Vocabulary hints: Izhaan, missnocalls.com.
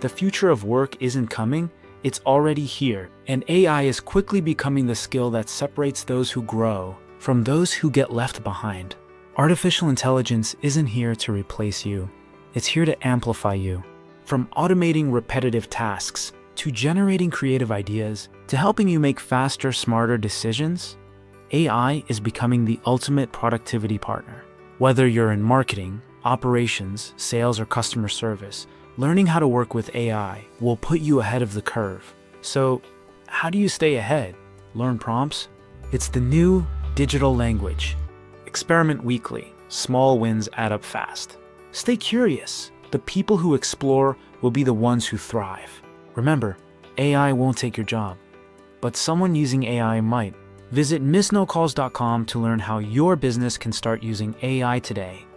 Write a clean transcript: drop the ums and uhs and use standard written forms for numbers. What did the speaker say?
The future of work isn't coming, it's already here, and AI is quickly becoming the skill that separates those who grow from those who get left behind. Artificial intelligence isn't here to replace you, it's here to amplify you. From automating repetitive tasks, to generating creative ideas, to helping you make faster, smarter decisions, AI is becoming the ultimate productivity partner. Whether you're in marketing, operations, sales, or customer service, learning how to work with AI will put you ahead of the curve. So, how do you stay ahead? Learn prompts? It's the new digital language. Experiment weekly. Small wins add up fast. Stay curious. The people who explore will be the ones who thrive. Remember, AI won't take your job, but someone using AI might. Visit missnocalls.com to learn how your business can start using AI today.